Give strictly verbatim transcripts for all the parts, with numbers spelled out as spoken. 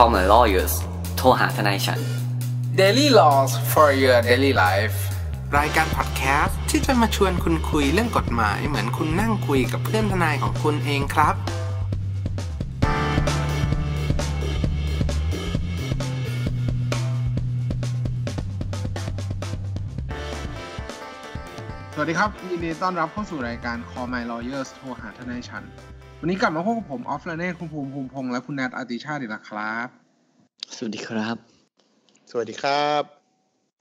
Call My Lawyers โทรหาทนายฉัน Daily Laws for your daily life รายการพอดแคสต์ที่จะมาชวนคุณคุยเรื่องกฎหมายเหมือนคุณนั่งคุยกับเพื่อนทนายของคุณเองครับสวัสดีครับยินดีต้อนรับเข้าสู่รายการ Call My Lawyers โทรหาทนายฉันวันนี้กลับมาพบกับผมออฟไลเนอร์คุณภูมิภูมิพงษ์และคุณแนทอาติชาติละครับสวัสดีครับสวัสดีครับ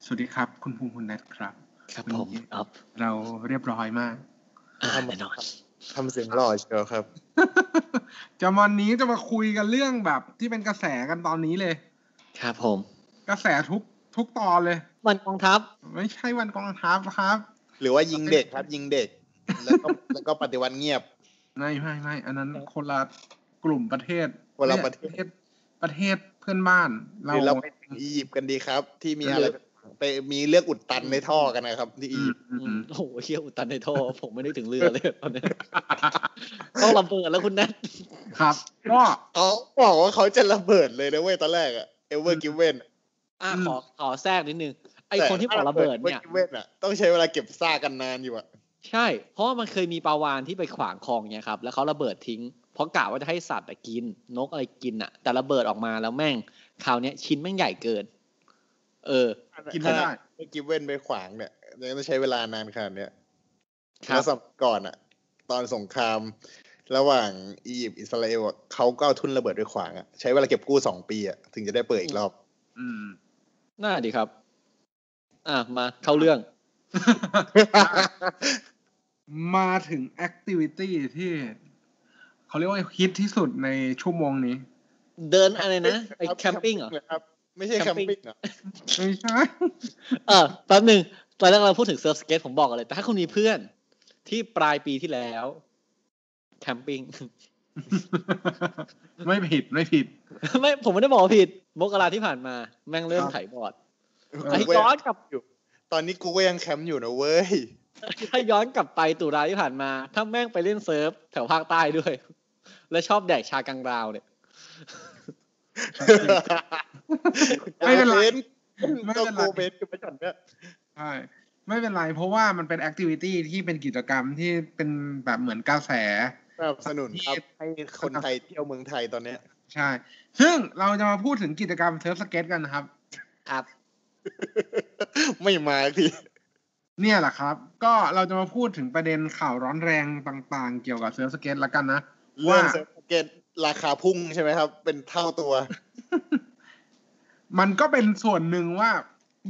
สวัสดีครับคุณภูมิคุณแนทครับครับผมออฟเราเรียบร้อยมากทำแน่นอนทำเสียงหล่อเชียวครับจะวันนี้จะมาคุยกันเรื่องแบบที่เป็นกระแสกันตอนนี้เลยครับผมกระแสทุกทุกตอนเลยวันกองทัพไม่ใช่วันกองทัพครับหรือว่ายิงเด็กครับยิงเด็กแล้วก็แล้วก็ปฏิวัติเงียบไม่ไม่ไม่อันนั้นคนละกลุ่มประเทศคนละประเทศประเทศเพื่อนบ้านเราเราไปถึงอียิปต์กันดีครับที่มีอะไรไปมีเรื่องอุดตันในท่อกันนะครับที่อียิปต์โอ้โหเหี้ยอุดตันในท่อผมไม่ได้ถึงเรือเลยตอนนี้ต้องระเบิดแล้วคุณนัทครับก็เขาบอกว่าเขาจะระเบิดเลยนะเว้ยตอนแรกอะ Ever Given อ่ะขอขอแทรกนิดนึงไอคนที่ปล่อยระเบิดเนี่ยต้องใช้เวลาเก็บซากกันนานอยู่อ่ะใช่เพราะมันเคยมีปลาวาฬที่ไปขวางคลองเนี่ยครับแล้วเขาระเบิดทิ้งเพราะกะว่าจะให้สัตว์กินนกอะไรกินอ่ะแต่ระเบิดออกมาแล้วแม่งคราวนี้ชิ้นแม่งใหญ่เกินเออกินไม่ได้เมื่อกี้เว้นไปขวางเนี่ยต้องใช้เวลานานขนาดเนี้ยแล้วสมัยก่อนอ่ะตอนสงครามระหว่างอียิปต์อิสราเอลเขาก็เอาทุ่นระเบิดไปขวางอ่ะใช้เวลาเก็บกู้สองปีอ่ะถึงจะได้เปิดอีกรอบอืมน่าดีครับอ่ะมาเข้าเรื่องมาถึงแอคทิวิตี้ที่เขาเรียกว่าฮิตที่สุดในชั่วโมงนี้เดินอะไรนะไปแคมปิ้งเหรอครับไม่ใช่แคมปิ้งเหรอไม่ใช่เออแป๊บนึงตอนแรกเราพูดถึงเซิร์ฟสเก็ตผมบอกเลยแต่ถ้าคุณมีเพื่อนที่ปลายปีที่แล้วแคมปิ้งไม่ผิดไม่ผิดไม่ผมไม่ได้บอกผิดมกราที่ผ่านมาแม่งเริ่มไถบอร์ดไอ้ย้อนกลับอยู่ตอนนี้กูก็ยังแคมป์อยู่นะเว้ยถ้าย้อนกลับไปตุลาที่ผ่านมาถ้าแม่งไปเล่นเซิร์ฟแถวภาคใต้ด้วยและชอบแดกชากังราวเนี่ยไม่เป็นไรไม่เป็นไรใช่ไม่เป็นไรเพราะว่ามันเป็นแอคทิวิตี้ที่เป็นกิจกรรมที่เป็นแบบเหมือนกระแสสนับสนุนครับให้คนไทยเที่ยวเมืองไทยตอนนี้ใช่ซึ่งเราจะมาพูดถึงกิจกรรมเซิร์ฟสเก็ตกันครับครับไม่มาทีเนี่ยแหละครับก็เราจะมาพูดถึงประเด็นข่าวร้อนแรงต่างๆเกี่ยวกับเซิร์ฟสเก็ตละกันนะว่าเซิร์ฟสเก็ตราคาพุ่งใช่ไหมครับเป็นเท่าตัวมันก็เป็นส่วนหนึ่งว่า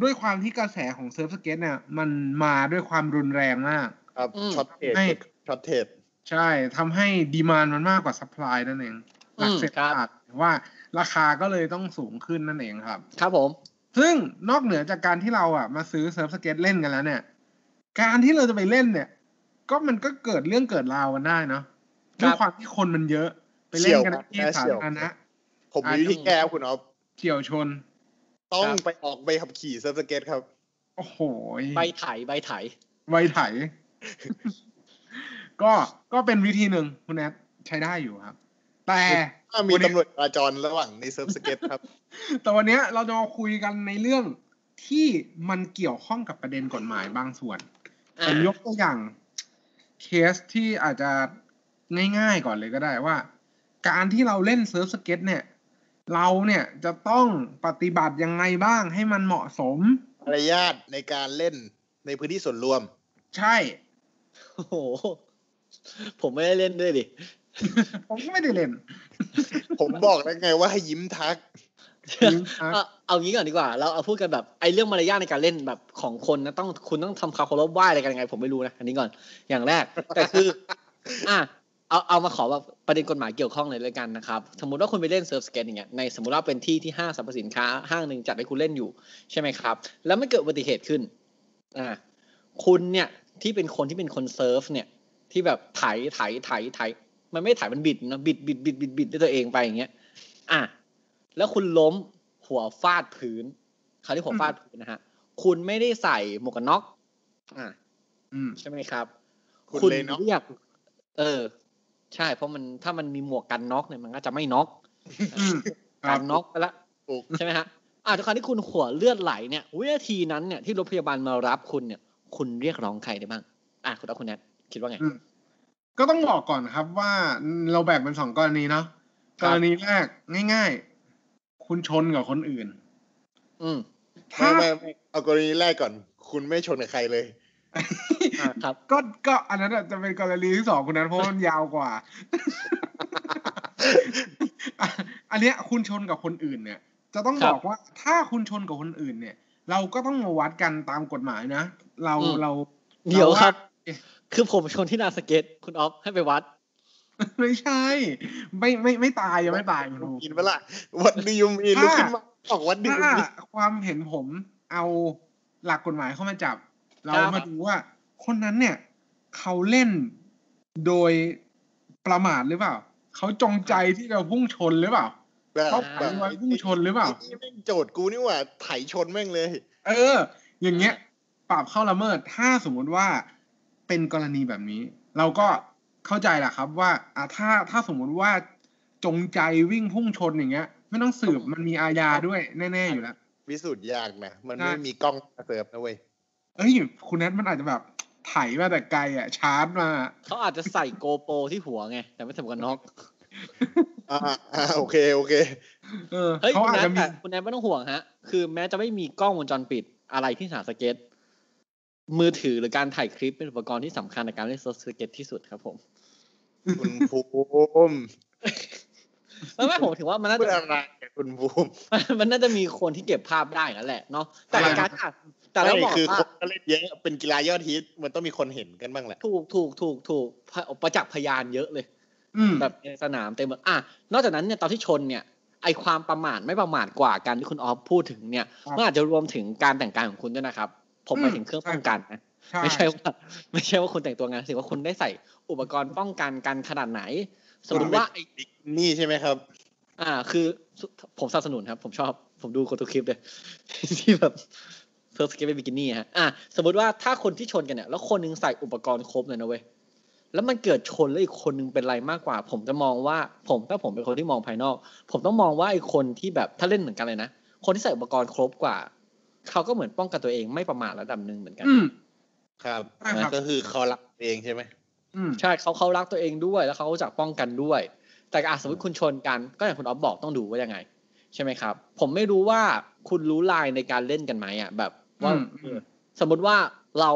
ด้วยความที่กระแสของเซิร์ฟสเก็ตเนี่ยมันมาด้วยความรุนแรงมากครับช็อตเทรดช็อตเทรดใช่ทำให้ดีมานด์มันมากกว่าซัพพลายนั่นเองหลักเศรษฐศาสตร์ว่าราคาก็เลยต้องสูงขึ้นนั่นเองครับครับผมซึ่งนอกเหนือจากการที่เราอ่ะมาซื้อเซิร์ฟสเก็ตเล่นกันแล้วเนี่ยการที่เราจะไปเล่นเนี่ยก็มันก็เกิดเรื่องเกิดราวกันได้เนาะด้วยความที่คนมันเยอะไปเล่นกันที่สาธารณะผมมีวิธีแก้คุณอ๊อฟเฉี่ยวชนต้องไปออกใบขับขี่เซิร์ฟสเก็ตครับโอ้โหใบไถใบไถใบไถก็ก็เป็นวิธีหนึ่งคุณแอดใช้ได้อยู่ครับแต่ถ้ามีตำรวจจราจรระหว่างในเซิร์ฟสเก็ตครับแต่วันนี้เราจะมาคุยกันในเรื่องที่มันเกี่ยวข้องกับประเด็นกฎหมายบางส่วนผมยกตัวอย่างเคสที่อาจจะง่ายๆก่อนเลยก็ได้ว่าการที่เราเล่นเซิร์ฟสเก็ตเนี่ยเราเนี่ยจะต้องปฏิบัติยังไงบ้างให้มันเหมาะสมมารยาทในการเล่นในพื้นที่ส่วนรวมใช่โอ้โหผมไม่ได้เล่นด้วยดิผมก็ไม่ได้เล่นผมบอกแล้วไงว่าให้ยิ้มทักเอางี้ก่อนดีกว่าเราเอาพูดกันแบบไอ้เรื่องมารยาทในการเล่นแบบของคนนะต้องคุณต้องทำความเคารพไหว้อะไรกันยังไงผมไม่รู้นะอันนี้ก่อนอย่างแรกแต่คืออ่ะเอาเอามาขอแบบประเด็นกฎหมายเกี่ยวข้องเลยแล้วกันนะครับสมมติว่าคุณไปเล่นเซิร์ฟสเก็ตอย่างเงี้ยในสมมติว่าเป็นที่ที่ห้างสรรพสินค้าห้างนึงจัดให้คุณเล่นอยู่ใช่ไหมครับแล้วไม่เกิดอุบัติเหตุขึ้นอ่ะคุณเนี่ยที่เป็นคนที่เป็นคนเซิร์ฟเนี่ยที่แบบไถไถไถไถมันไม่ถ่ายมันบิดนะบิดบิดบิดบิดบิดด้วยตัวเองไปอย่างเงี้ยอ่ะแล้วคุณล้มหัวฟาดพื้นคราวนี้หัวฟาดพื้นนะฮะคุณไม่ได้ใส่หมวกกันน็อกอ่ะใช่ไหมครับคุณเลยเรียกเออใช่เพราะมันถ้ามันมีหมวกกันน็อกเนี่ยมันก็จะไม่น็อก การน็อกไปละใช่ไหมฮะอ่าทุกครั้งที่คุณหัวเลือดไหลเนี่ยวินาทีนั้นเนี่ยที่รถพยาบาลมารับคุณเนี่ยคุณเรียกร้องใครได้บ้างอ่ะคุณเอาคุณแนทคิดว่าไงก็ต้องบอกก่อนครับว่าเราแบ่งเป็นสองกรณีเนาะกรณีแรกง่ายๆคุณชนกับคนอื่นอืมไม่ไม่เอากรณีแรกก่อนคุณไม่ชนกับใครเลยครับก็ก็อันนั้นจะเป็นกรณีที่สองคุณนั้นเพราะมันยาวกว่าอันเนี้ยคุณชนกับคนอื่นเนี่ยจะต้องบอกว่าถ้าคุณชนกับคนอื่นเนี่ยเราก็ต้องมาวัดกันตามกฎหมายนะเราเราเดี๋ยวครับคือผมชนที่นาสเก็ตคุณอ๊อฟให้ไปวัดไม่ใช่ไม่ไม่ไม่ตายยังไม่ตายคุณกินไปละวัดดิยูมีลุกขึ้นมาออกวัดดิยูมีความเห็นผมเอาหลักกฎหมายเข้ามาจับเรามาดูว่าคนนั้นเนี่ยเขาเล่นโดยประมาทหรือเปล่าเขาจงใจที่จะพุ่งชนหรือเปล่าเขาไว้ไว้พุ่งชนหรือเปล่านี่แม่งโจทย์กูนี่หว่าไถชนแม่งเลยเอออย่างเงี้ยปราบเข้าละเมิดถ้าสมมติว่าเป็นกรณีแบบนี้เราก็เข้าใจแหละครับว่าอ่ะถ้าถ้าสมมติว่าจงใจวิ่งพุ่งชนอย่างเงี้ยไม่ต้องสืบมันมีอาญาด้วยแน่ๆอยู่แล้วพิสูจน์ยากนะมันไม่มีกล้องเสิร์ฟนะเว้ยเอ้ยคุณแนทมันอาจจะแบบไถมาแต่ไกลอ่ะชาร์จมาเขาอาจจะใส่โกโปรที่หัวไงแต่ไม่ใส่หมวกกันน็อกอ่าโอเคโอเคเออเฮ้ยคุณแนทแต่คุณแนทไม่ต้องห่วงฮะคือแม้จะไม่มีกล้องวงจรปิดอะไรที่สนามสเก็ตมือถือหรือการถ่ายคลิปเป็นอุปกรณ์ที่สำคัญในการเล่นสเก็ตที่สุดครับผมคุณภูมิแล้วแม่ผมถือว่ามันน่าจะคุณภูมิมันน่าจะมีคนที่เก็บภาพได้นั่นแหละเนาะแต่การอ่ะแต่แล้วบอกว่าเล่นเยอะเป็นกีฬายอดฮิตมันต้องมีคนเห็นกันบ้างแหละถูกถูกถูกถูกประจักษ์พยานเยอะเลยแบบในสนามเต็มอ่ะนอกจากนั้นเนี่ยตอนที่ชนเนี่ยไอความประมาทไม่ประมาทกว่าการที่คุณออฟพูดถึงเนี่ยมันอาจจะรวมถึงการแต่งกายของคุณด้วยนะครับผมหมายถึงเครื่องป้องกันนะไม่ใช่ว่าไม่ใช่ว่าคุณแต่งตัวงานสิว่าคุณได้ใส่อุปกรณ์ป้องกันกันขนาดไหนสมมติว่าไอ้นี่ใช่ไหมครับอ่าคือผมสนับสนุนครับผมชอบผมดูคนทุกคลิปเลยที่แบบเซิร์ฟสเก็ตเป็นบิกินี่ฮะอ่าสมมติว่าถ้าคนที่ชนกันเนี่ยแล้วคนนึงใส่อุปกรณ์ครบเลยนะเว้ยแล้วมันเกิดชนแล้วอีกคนนึงเป็นไรมากกว่าผมจะมองว่าผมถ้าผมเป็นคนที่มองภายนอกผมต้องมองว่าไอ้คนที่แบบถ้าเล่นเหมือนกันเลยนะคนที่ใส่อุปกรณ์ครบกว่าเขาก็เหมือนป้องกันตัวเองไม่ประมาทระดับหนึ่งเหมือนกันครับก็คือเขารักตัวเองใช่ไหมใช่เขาเขารักตัวเองด้วยแล้วเขาก็จะป้องกันด้วยแต่อาจสมมติคุณชนกันก็อย่างคุณอ๊อฟบอกต้องดูว่ายังไงใช่ไหมครับผมไม่รู้ว่าคุณรู้ลายในการเล่นกันไหมอ่ะแบบว่าสมมติว่าเรา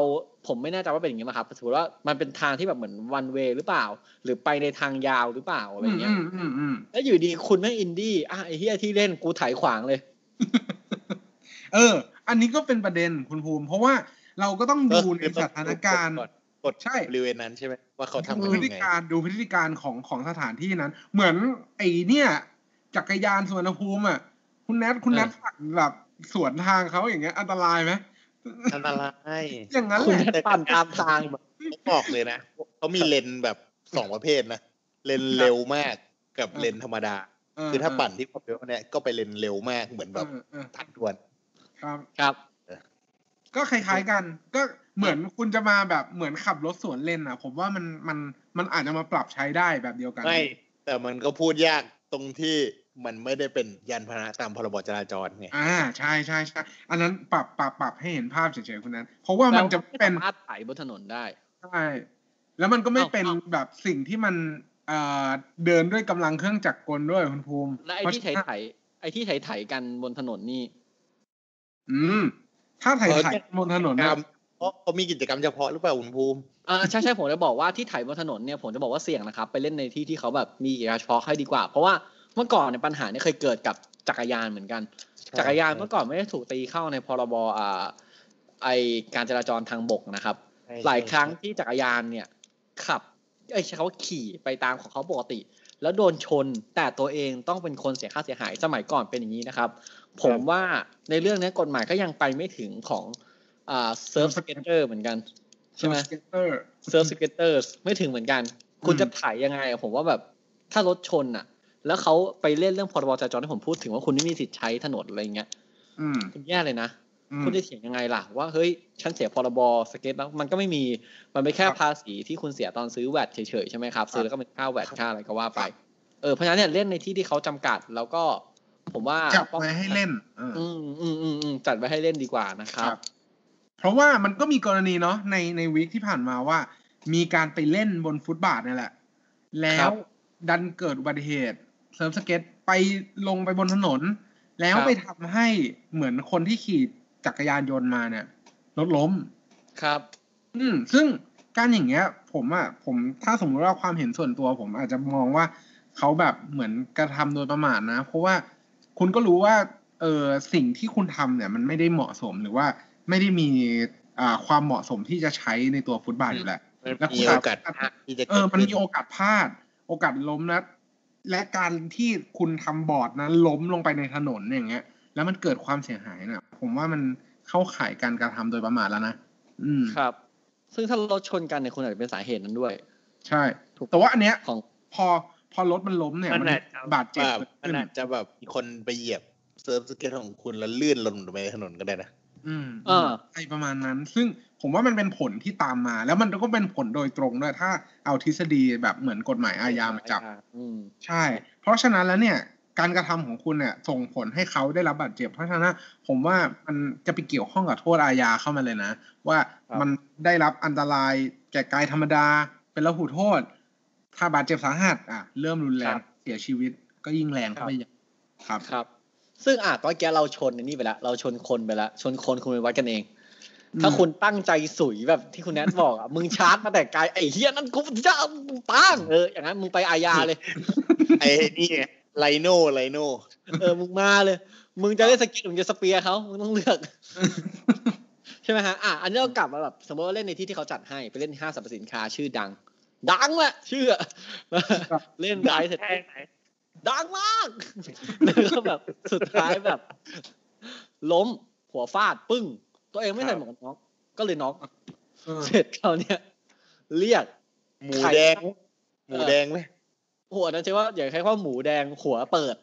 ผมไม่แน่ใจว่าเป็นอย่างนี้ไหมครับสมมติว่ามันเป็นทางที่แบบเหมือนวันเวย์หรือเปล่าหรือไปในทางยาวหรือเปล่าอะไรเงี้ยแล้วอยู่ดีคุณแม่งอินดี้อ่ะไอ้เหี้ยที่เล่นกูถ่ายขวางเลยเอออันนี้ก็เป็นประเด็นคุณภูมิเพราะว่าเราก็ต้องดูในสถานการณ์กดใช่บริเวณนั้นใช่ไหมว่าเขาทำพฤติการดูพฤติการของของสถานที่นั้นเหมือนไอ้เนี่ยจักรยานสวนภูมิอ่ะคุณแนทคุณแนทปั่นแบบสวนทางเขาอย่างเงี้ยอันตรายไหมอันตรายอย่างนั้นคุณปั่นตามทางเขาบอกเลยนะเขามีเลนแบบสองประเภทนะเลนเร็วมากกับเลนธรรมดาคือถ้าปั่นที่ความเร็วเนี่ยก็ไปเลนเร็วมากเหมือนแบบทันด่วนครับครับก็คล้ายๆกันก็เหมือนคุณจะมาแบบเหมือนขับรถสวนเลนอ่ะผมว่ามันมันมันอาจจะมาปรับใช้ได้แบบเดียวกันไม่แต่มันก็พูดยากตรงที่มันไม่ได้เป็นยานพาหนะตามพรบจราจรไงอ่าใช่ใช่ใช่อันนั้นปรับปรับปรับให้เห็นภาพเฉยๆคุณนั้นเพราะว่ามันจะไม่เป็นอาถ่ายบนถนนได้ใช่แล้วมันก็ไม่เป็นแบบสิ่งที่มันเอ่อเดินด้วยกำลังเครื่องจักรกลด้วยคุณภูมิและไอ้ที่ไถไถไอ้ที่ไถไถกันบนถนนนี่อืมถ้าถ่ายถ่ายบนถนนนะเพราะเขามีกิจกรรมเฉพาะหรือเปล่าคุณภูมิอ่าใช่ใช่ผมจะบอกว่าที่ถ่ายบนถนนเนี่ยผมจะบอกว่าเสี่ยงนะครับไปเล่นในที่ที่เขาแบบมีกิจกรรมเฉพาะให้ดีกว่าเพราะว่าเมื่อก่อนเนี่ยปัญหาเนี่ยเคยเกิดกับจักรยานเหมือนกันจักรยานเมื่อก่อนไม่ได้ถูกตีเข้าในพรบอ่าไอการจราจรทางบกนะครับหลายครั้งที่จักรยานเนี่ยขับไอเขาขี่ไปตามของเขาปกติแล้วโดนชนแต่ตัวเองต้องเป็นคนเสียค่าเสียหายสมัยก่อนเป็นอย่างนี้นะครับผมว่าในเรื่องนี้กฎหมายก็ยังไปไม่ถึงของอ่าเซิร์ฟสเก็ตเตอร์เหมือนกันใช่ไหมเซิร์ฟสเก็ตเตอร์ไม่ถึงเหมือนกันคุณจะถ่ายยังไงผมว่าแบบถ้ารถชนอ่ะแล้วเขาไปเล่นเรื่องพรบจราจรที่ผมพูดถึงว่าคุณไม่มีสิทธิ์ใช้ถนนอะไรเงี้ยคุณแย่เลยนะคุณจะเถียงยังไงล่ะว่าเฮ้ยฉันเสียพรบสเก็ตแล้วมันก็ไม่มีมันไม่แค่ภาษีที่คุณเสียตอนซื้อแวดเฉยๆใช่ไหมครับซื้อแล้วก็เป็นค่าแวดค่าอะไรก็ว่าไปเออเพราะฉะนั้นเนี่ยเล่นในที่ที่เขาจำกัดแล้วก็ ผมว่าจัดไว้ให้เล่นอืมอืมอืมอืมจัดไว้ให้เล่นดีกว่านะครับเพราะว่ามันก็มีกรณีเนาะในในวีคที่ผ่านมาว่ามีการไปเล่นบนฟุตบาทนี่แหละแล้วดันเกิดอุบัติเหตุเซิร์ฟสเก็ตไปลงไปบนถนนแล้วไปทำให้เหมือนคนที่ขี่จักรยานยนต์มาเนี่ยรถล้มครับอืมซึ่งการอย่างเงี้ยผมอ่ะผมถ้าสมมติว่าความเห็นส่วนตัวผมอาจจะมองว่าเขาแบบเหมือนกระทำโดยประมาทนะเพราะว่าคุณก็รู้ว่าเออสิ่งที่คุณทำเนี่ยมันไม่ได้เหมาะสมหรือว่าไม่ได้มีอ่าความเหมาะสมที่จะใช้ในตัวฟุตบาทอยู่แล้วและมีโอกาสเออมันมีโอกาสพลาดโอกาสล้มนะและการที่คุณทำบอร์ดนั้นล้มลงไปในถนนอย่างเงี้ยแล้วมันเกิดความเสียหายเนี่ยผมว่ามันเข้าข่ายการกระทำโดยประมาทแล้วนะครับซึ่งถ้ารถชนกันเนี่ยคนอาจจะเป็นสาเหตุนั้นด้วยใช่ถูกแต่ว่าอันเนี้ยของพอพอรถมันล้มเนี่ยมันบาดเจ็บมันอาจจะแบบคนไปเหยียบเซิร์ฟสเก็ตของคุณแล้วลื่นลงไปในถนนก็ได้นะอืมเออไอประมาณนั้นซึ่งผมว่ามันเป็นผลที่ตามมาแล้วมันก็เป็นผลโดยตรงด้วยถ้าเอาทฤษฎีแบบเหมือนกฎหมายอาญามาจับอืมใช่เพราะฉะนั้นแล้วเนี่ยการกระทำของคุณเนี่ยส่งผลให้เขาได้รับบาดเจ็บเพราะฉะนั้นผมว่ามันจะไปเกี่ยวข้องกับโทษอาญาเข้ามาเลยนะว่ามันได้รับอันตรายแก่กายธรรมดาเป็นละหูโทษถ้าบาดเจ็บสาหัสอ่ะเริ่มรุนแรงเสียชีวิตก็ยิ่งแรงเข้าไปครับครับซึ่งอ่ะตอนแกเราชนนี่ไปละเราชนคนไปละชนคนคุณไปวัดกันเองถ้าคุณตั้งใจสุยแบบที่คุณแนทบอกอ่ะมึงชาร์จมาแต่ไกลไอ้เหี้ยนั่นกูจะปังเอออย่างนั้นมึงไปอาญาเลยไอ้นี่ไลโน่ไลโน่เออมึงมาเลยมึงจะเล่นสกิลมึงจะสเปียร์เขามึงต้องเลือกใช่ไหมฮะอ่ะอันนี้เรากลับมาแบบสมมติว่าเล่นในที่ที่เขาจัดให้ไปเล่นห้างสรรพสินค้าชื่อดังดังแหละชื่อเล่นได้เสร็จดังมากแล้วก็แบบสุดท้ายแบบล้มหัวฟาดปึ้งตัวเองไม่ใส่หมวกน็อกก็เลยน็อกเสร็จคราวเนี้ยเรียกหมูแดงหมูแดงไหมหัวนะใช่ว่าอยากใช้ว่าหมูแดงหัวเปิด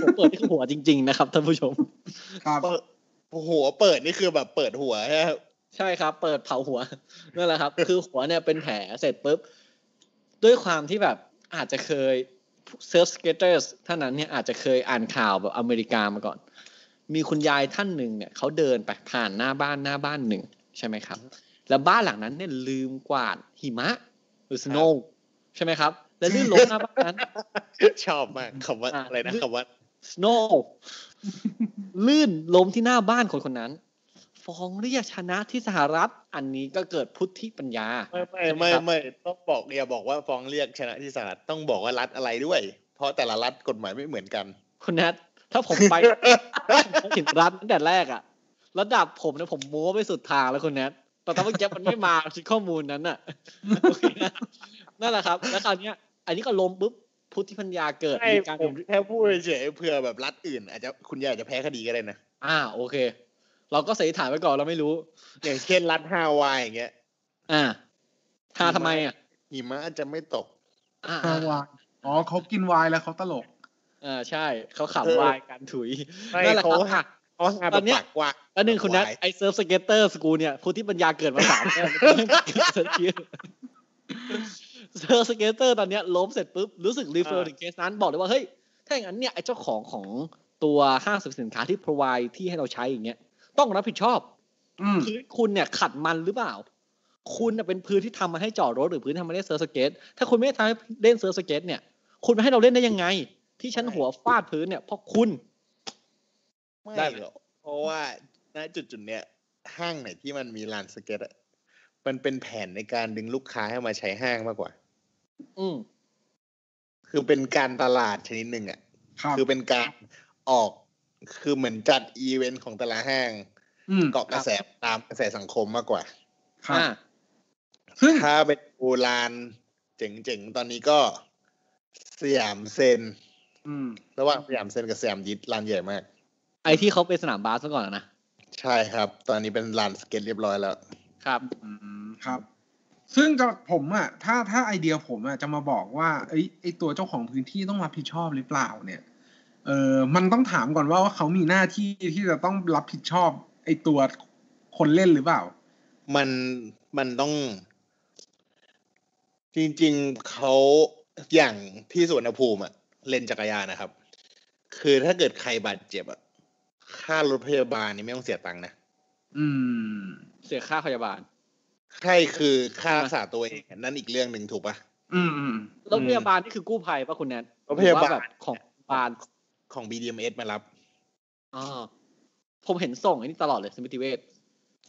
หัวเปิดนี่คือหัวจริงๆนะครับท่านผู้ชมครับหัวเปิดนี่คือแบบเปิดหัวใช่ใช่ครับเปิดเผาหัวนั่นแหละครับคือหัวเนี่ยเป็นแผลเสร็จปุ๊บด้วยความที่แบบอาจจะเคยเซิร์ฟสเก็ตเตอร์ท่านนั้นเนี่ยอาจจะเคยอ่านข่าวแบบอเมริกามาก่อนมีคุณยายท่านหนึ่งเนี่ยเขาเดินไปผ่านหน้าบ้านหน้าบ้านหนึ่งใช่ไหมครับแล้วบ้านหลังนั้นเนี่ยลืมกวาดหิมะหรือสโนว์ใช่ไหมครับแล้วลื่นล้มหน้าบ้านนั้นชอบมากคำว่าอะไรนะคำว่า snow ลื่นล้มที่หน้าบ้านคนคนนั้นฟ้องเรียกชนะที่สหรัฐอันนี้ก็เกิดพุทธิปัญญาไม่ไม่ไม่ไม่ต้องบอกอย่าบอกว่าฟ้องเรียกชนะที่สหรัฐต้องบอกว่ารัฐอะไรด้วยเพราะแต่ละรัฐกฎหมายไม่เหมือนกันคุณนัทถ้าผมไปถึงรัฐตั้งแต่แรกอะระดับผมเนี่ยผมโม้ไปสุดทางแล้วคุณนัทแต่ตอนเมื่อกี้มันไม่มาชุดข้อมูลนั้นน่ะนั่นแหละครับแล้วคราวนี้อันนี้ก็ล้มปุ๊บพุทธิปัญญาเกิดในการแค่พูดเฉยเผื่อแบบรัฐอื่นอาจจะคุณยายอาจจะแพ้คดีก็ได้นะอ่าโอเคเราก็เสยฐานไว้ก่อนเราไม่รู้อย่างเช่นรัฐฮาวายอย่างเงี้ยอ่าทาทำไมอ่ะหิมะจะไม่ตกฮาวายอ๋อเขากินวายแล้วเขาตลกอ่าใช่เขาขับวายกันถุยนั่นแหละครับค่ะตอนเนี้ยอันหนึ่งคุณนัทไอเซิร์ฟสเก็ตเตอร์สกูเนี่ยพุทธิปัญญาเกิดมาสามเนี่ยเซิร์ฟสเกตเตอร์ตอนนี้ล้มเสร็จปุ๊บรู้สึกรีเฟอร์ถึงเคสนั้นบอกเลยว่าเฮ้ยถ้าอย่างนั้นเนี่ยไอ้เจ้าของของตัวห้างสรรพสินค้าที่ provide ที่ให้เราใช้อย่างเงี้ยต้องรับผิดชอบพื้นคุณเนี่ยขัดมันหรือเปล่าคุณเป็นพื้นที่ทำมาให้จอดรถหรือพื้นทำมาให้เซิร์ฟสเกตถ้าคุณไม่ได้ทำให้เล่นเซิร์ฟสเกตเนี่ยคุณมาให้เราเล่นได้ยังไงที่ชั้นหัวฟาดพื้นเนี่ยเพราะคุณไม่ได้หรอกเพราะว่าณจุดจุดเนี้ยห้างไหนที่มันมีลานสเกตมันเป็นแผนในการดึงลูกค้าให้มาใช้ห้างมากกว่าอือคือเป็นการตลาดชนิดหนึ่งอ่ะคือเป็นการออกคือเหมือนจัดอีเวนต์ของแต่ละห้างเกาะกระแสตามกระแสสังคมมากกว่าค่ะถ้าเป็นโบราณเจ๋งๆตอนนี้ก็สยามเซ็นระหว่างสยามเซ็นกับสยามยิทลานใหญ่มากไอที่เขาเป็นสนามบาสเมื่อก่อนนะใช่ครับตอนนี้เป็นลานสเก็ตเรียบร้อยแล้วครับอืมครับซึ่งจะผมอ่ะถ้าถ้าไอเดียผมอ่ะจะมาบอกว่าไอ้ไอตัวเจ้าของพื้นที่ต้องรับผิดชอบหรือเปล่าเนี่ยเออมันต้องถามก่อนว่าว่าเขามีหน้าที่ที่จะต้องรับผิดชอบไอตัวคนเล่นหรือเปล่ามันมันต้องจริงๆเขาอย่างที่สวนภูมิอ่ะเล่นจักรยานนะครับ คือถ้าเกิดใครบาดเจ็บอ่ะค่ารถพยาบาลนี่ไม่ต้องเสียตังค์นะอืมเสียค่าพยาบาลใช่คือค่ารักษาตัวเองนั่นอีกเรื่องนึงถูกป่ะอืมๆรถพยาบาลนี่คือกู้ภัยป่ะคุณแนนรถพยาบาลแบบของบาลของ บี ดี เอ็ม เอส มารับอ๋อผมเห็นส่งไอ้นี่ตลอดเลยสมิติเวช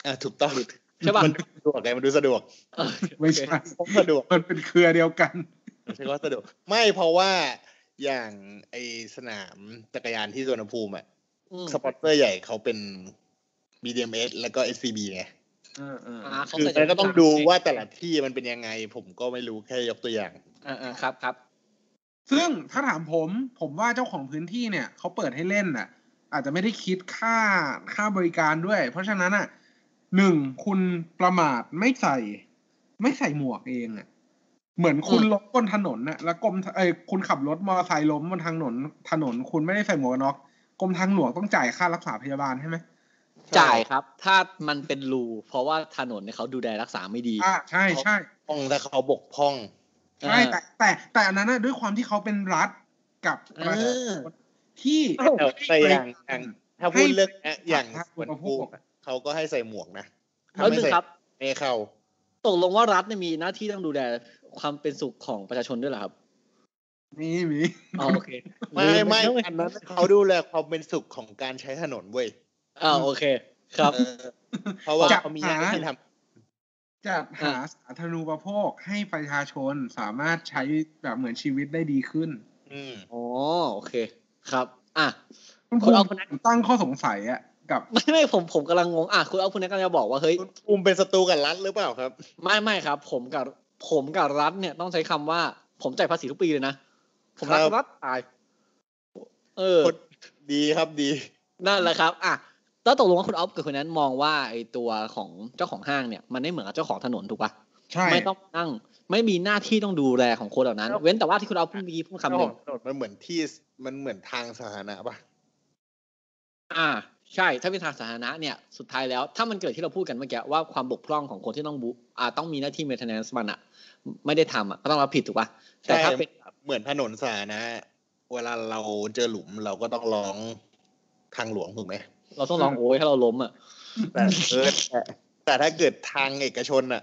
อ่ะถูกต้องใช่ป่ะมันสะดวกไงมันดูสะดวกไม่ใช่สะดวกมันเป็นเครือเดียวกันใช่ก็สะดวกไม่เพราะว่าอย่างไอสนามจักรยานที่สุวรรณภูมิอ่ะสปอนเซอร์ใหญ่เขาเป็น บี ดี เอ็ม เอส แล้วก็ เอส ซี บี ไงอ่าๆคือก็ต้องดูว่าแต่ละที่มันเป็นยังไงผมก็ไม่รู้แค่ยกตัวอย่างอ่าๆครับๆซึ่งถ้าถามผมผมว่าเจ้าของพื้นที่เนี่ยเขาเปิดให้เล่นน่ะอาจจะไม่ได้คิดค่าค่าบริการด้วยเพราะฉะนั้นน่ะหนึ่งคุณประมาทไม่ใส่ไม่ใส่หมวกเองอ่ะเหมือนคุณล้มบนถนนน่ะแล้วกรมเอ้ยคุณขับรถมอเตอร์ไซค์ล้มบนทางถนนถนนคุณไม่ได้ใส่หมวกกันน็อกกรมทางหลวงต้องจ่ายค่ารักษาพยาบาลใช่มั้ยจ่ายครับถ้ามันเป็นรูเพราะว่าถนนเนี่ยเขาดูแลรักษาไม่ดีอ่าใช่ใช่พองแต่เขาบกพร่องใช่แต่แต่แต่อันนั้นนะด้วยความที่เขาเป็นรัฐกับประชาชนที่แต่อย่างอย่างถ้าพูดเรื่องอย่างคนพูดเขาก็ให้ใส่หมวกนะถ้าไม่ใส่ไม่เข้าตกลงว่ารัฐเนี่ยมีหน้าที่ต้องดูแลความเป็นสุขของประชาชนด้วยเหรอครับมีมีโอเคไม่ไม่อันนั้นเขาดูแลความเป็นสุขของการใช้ถนนเว้ยอ่าโอเคครับเพราะว่าเขามีหน้าที่ทำจัดหาสาธารณูปโภคให้ประชาชนสามารถใช้แบบเหมือนชีวิตได้ดีขึ้นอืมอ๋อโอเคครับอ่ะคุณเอาคนนั้นตั้งข้อสงสัยอ่ะกับไม่ไม่ผมผมกำลังงงอ่ะคุณเอาคนนั้นกำลังจะบอกว่าเฮ้ยภูมิเป็นศัตรูกับรัฐหรือเปล่าครับไม่ไม่ครับผมกับผมกับรัฐเนี่ยต้องใช้คำว่าผมจ่ายภาษีทุกปีเลยนะผมรักรัฐตายเออดีครับดีนั่นแหละครับอ่ะแล้วตกลงว่าคุณอ๊อฟกับคนนั้นมองว่าไอ้ตัวของเจ้าของห้างเนี่ยมันไม่เหมือนกับเจ้าของถนนถูกป่ะใช่ไม่ต้องนั่งไม่มีหน้าที่ต้องดูแลของคนเหล่านั้นเว้นแต่ว่าที่คุณอ๊อฟพูดมีพูดคำนึงมันเหมือนที่มันเหมือนทางสาธารณะป่ะอ่าใช่ถ้าเป็นทางสาธารณะเนี่ยสุดท้ายแล้วถ้ามันเกิดที่เราพูดกันเมื่อกี้ว่าความบกพร่องของคนที่ต้องบุอ่าต้องมีหน้าที่ maintenance มันอ่ะไม่ได้ทำอ่ะก็ต้องรับผิดถูกป่ะแต่ถ้าเป็นเหมือนถนนสาธารณะเวลาเราเจอหลุมเราก็ต้องร้องทางหลวงถูกไหมเราต้องร้องโอ้ยถ้าเราล้มอ่ะแต่เออแต่ถ้าเกิดทางเอกชนอ่ะ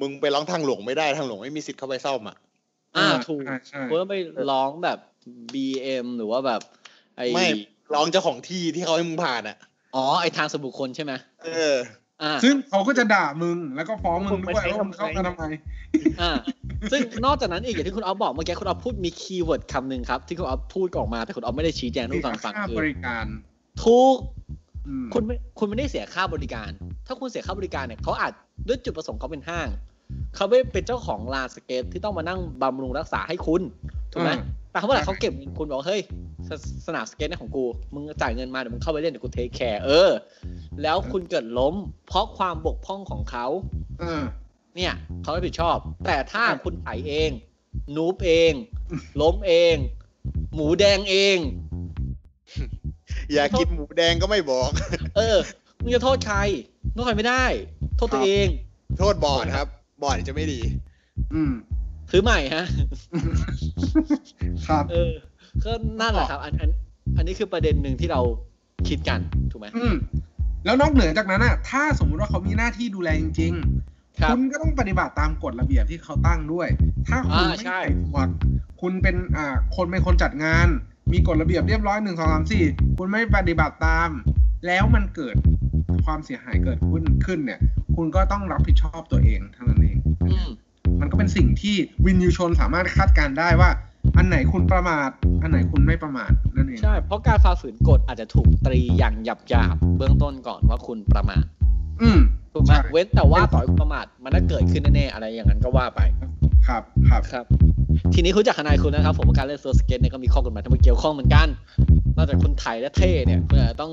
มึงไปร้องทางหลวงไม่ได้ทางหลวงไม่มีสิทธิ์เข้าไปซ่อมอ่ะอ่าถูกคุณต้องไปร้องแบบ บี เอ็ม หรือว่าแบบไอ้ไม่ร้องเจ้าของที่ที่เขาให้มึงผ่านอ่ะอ๋อไอ้ทางส่วนบุคคลใช่ไหมเอออ่าซึ่งเขาก็จะด่ามึงแล้วก็ฟ้องมึงด้วยว่ามึงเข้ามาทำไมอ่าซึ่งนอกจากนั้นอีกอย่างที่คุณอ๊อฟบอกเมื่อกี้คุณอ๊อฟพูดมีคีย์เวิร์ดคำหนึ่งครับที่คุณอ๊อฟพูดออกมาแต่คุณอ๊อฟไม่ได้ชี้แจงทุกฝั่งฝั่งคือบริการถูกคุณไม่คุณไม่ได้เสียค่าบริการถ้าคุณเสียค่าบริการเนี่ยเขาอาจด้วยจุดประสงค์เขาเป็นห้างเขาไม่เป็นเจ้าของลานสเก็ตที่ต้องมานั่งบำรุงรักษาให้คุณถูกไหมแต่เขาบอกว่าเขาเก็บเงินคุณบอกเฮ้ยสนามสเก็ตเนี่ยของกูมึงจ่ายเงินมาเดี๋ยวมึงเข้าไปเล่นเดี๋ยวกูเทคแคร์เออแล้วคุณเกิดล้มเพราะความบกพร่องของเขาเนี่ยเขารับผิดชอบแต่ถ้าคุณไถเองนูบเองล้มเองหมูแดงเองอยากกินหมูแดงก็ไม่บอกเออมึงจะโทษใครโทษใครไม่ได้โทษตัวเองโทษบอร์ดครับบอร์ดจะไม่ดีอืมซื้อใหม่ฮะครับเออก็นั่นแหละครับอันอันอันนี้คือประเด็นหนึ่งที่เราคิดกันถูกไหมอืมแล้วนอกเหนือจากนั้นอ่ะถ้าสมมติว่าเขามีหน้าที่ดูแลจริงๆคุณก็ต้องปฏิบัติตามกฎระเบียบที่เขาตั้งด้วยถ้าคุณไม่ใส่หมวกคุณเป็นอ่าคนเป็นคนจัดงานมีกฎระเบียบเรียบร้อยหนึ่งสองสามสี่คุณไม่ปฏิบัติตามแล้วมันเกิดความเสียหายเกิดขึ้นขึ้นเนี่ยคุณก็ต้องรับผิดชอบตัวเองทั้งนั้นเองมันก็เป็นสิ่งที่วินยูชนสามารถคาดการได้ว่าอันไหนคุณประมาทอันไหนคุณไม่ประมาทนั่นเองใช่เพราะการฝ่าฝืนกฎอาจจะถูกตรีอย่างหยาบๆเบื้องต้นก่อนว่าคุณประมาทอืมถูกไหมเว้นแต่ว่าต่อให้ประมาทมันจะเกิดขึ้นแน่ๆอะไรอย่างนั้นก็ว่าไปครับครับครับทีนี้คุณจากทนายคุณนะครับผมว่าการเล่นเซิร์ฟสเก็ตเนี่ยก็มีข้อกฎหมายที่มันเกี่ยวข้องเหมือนกันนอกจากคุณไถ่และเท่เนี่ยคุณอาจจะต้อง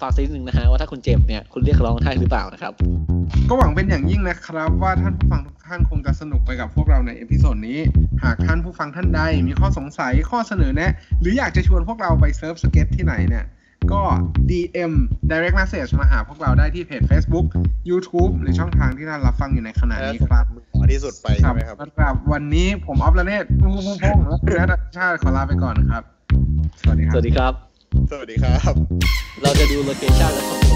ฝากสักนิดนึงนะฮะว่าถ้าคุณเจ็บเนี่ยคุณเรียกร้องได้หรือเปล่านะครับก็หวังเป็นอย่างยิ่งนะครับว่าท่านผู้ฟังทุกท่านคงจะสนุกไปกับพวกเราในเอพิโซดนี้หากท่านผู้ฟังท่านใดมีข้อสงสัยข้อเสนอแนะหรืออยากจะชวนพวกเราไปเซิร์ฟสเก็ตที่ไหนเนี่ยก็ ดี เอ็ม Direct Message มาหาพวกเราได้ที่เพจ Facebook YouTube หรือช่องทางที่ท่านรับฟังอยู่ในขณะนี้ครับขอที่สุดไปใช่ไหมครับครับวันนี้ผมอ๊อฟระเนศ ผู้พงษ์และชาติขอลาไปก่อนครับ สวัสดีครับสวัสดีครับเราจะดูโลเคชั่นและ